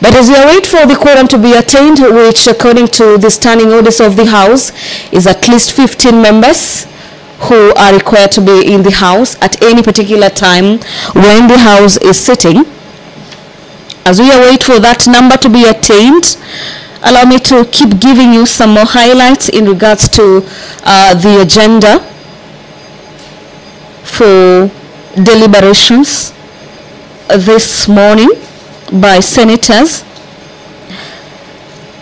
But as we await for the quorum to be attained, which according to the standing orders of the House is at least 15 members who are required to be in the House at any particular time when the House is sitting. As we await for that number to be attained, allow me to keep giving you some more highlights in regards to the agenda for deliberations this morning by senators.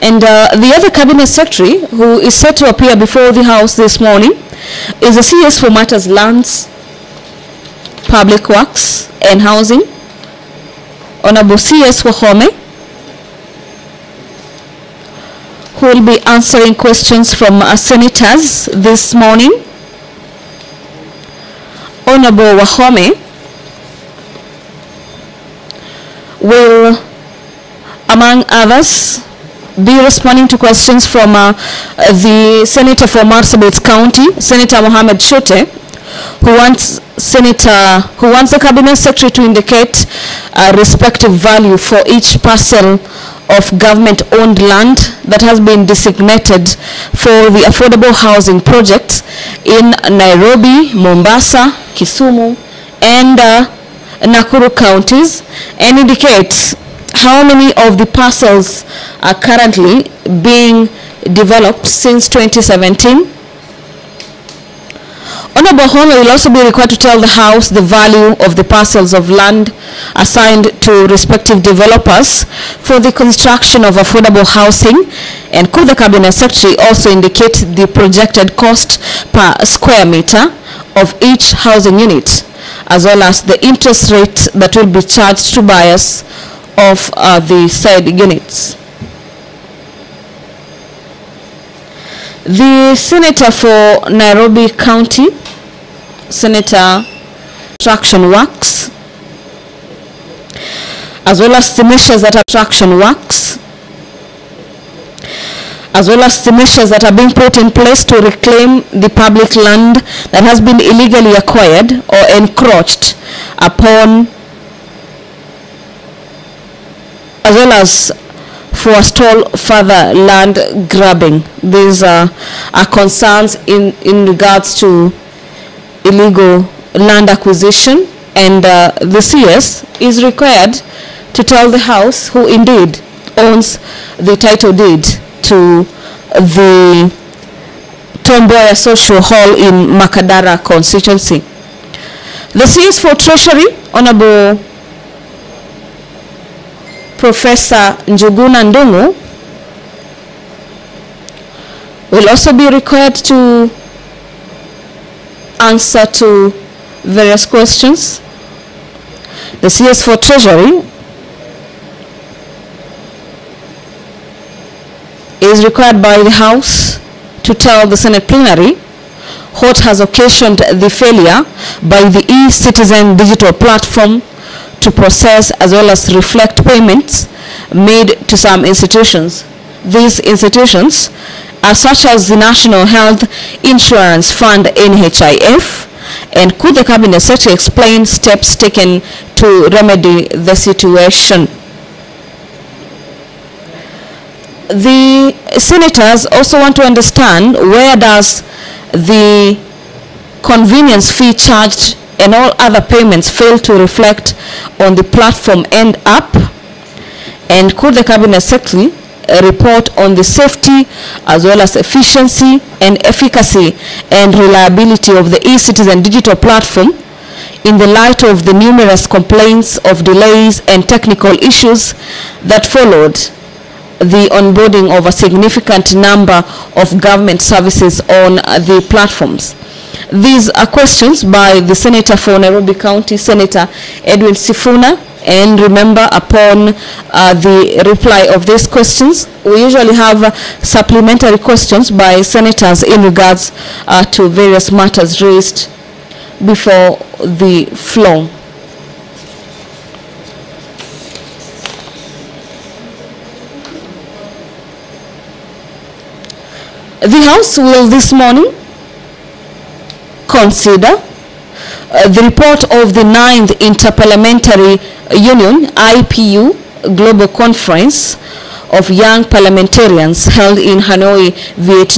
And the other cabinet secretary who is set to appear before the House this morning is the CS for matters lands, public works and housing, Honorable CS Wahome, who will be answering questions from senators this morning. Honorable Wahome will, among others, be responding to questions from the Senator for Marsabit County, Senator Mohamed Shote, who wants the Cabinet Secretary to indicate a respective value for each parcel of government-owned land that has been designated for the affordable housing projects in Nairobi, Mombasa, Kisumu, and Nakuru counties, and indicates how many of the parcels are currently being developed since 2017. Honorable Wahome will also be required to tell the House the value of the parcels of land assigned to respective developers for the construction of affordable housing, and could the Cabinet Secretary also indicate the projected cost per square meter of each housing unit, as well as the interest rate that will be charged to buyers of the said units. The Senator for Nairobi County, Senator Traction Works, as well as the measures that are being put in place to reclaim the public land that has been illegally acquired or encroached upon, as well as forestall further land grabbing. These are concerns in regards to illegal land acquisition, and the CS is required to tell the House who indeed owns the title deed to the Tomboya Social Hall in Makadara constituency. The CS for Treasury, Honorable Professor Njuguna Ndungu, will also be required to answer to various questions. The CS for Treasury is required by the House to tell the Senate plenary what has occasioned the failure by the e-citizen digital platform to process as well as reflect payments made to some institutions. These institutions are such as the National Health Insurance Fund, NHIF, and could the Cabinet Secretary explain steps taken to remedy the situation? The senators also want to understand where does the convenience fee charged and all other payments fail to reflect on the platform end up, and could the Cabinet Secretary report on the safety as well as efficiency and efficacy and reliability of the e-citizen digital platform in the light of the numerous complaints of delays and technical issues that followed the onboarding of a significant number of government services on the platforms. These are questions by the Senator for Nairobi County, Senator Edwin Sifuna. And remember, upon the reply of these questions, we usually have supplementary questions by senators in regards to various matters raised before the floor. The House will this morning consider the report of the 9th Interparliamentary Union, IPU, global conference of young parliamentarians held in Hanoi, Vietnam.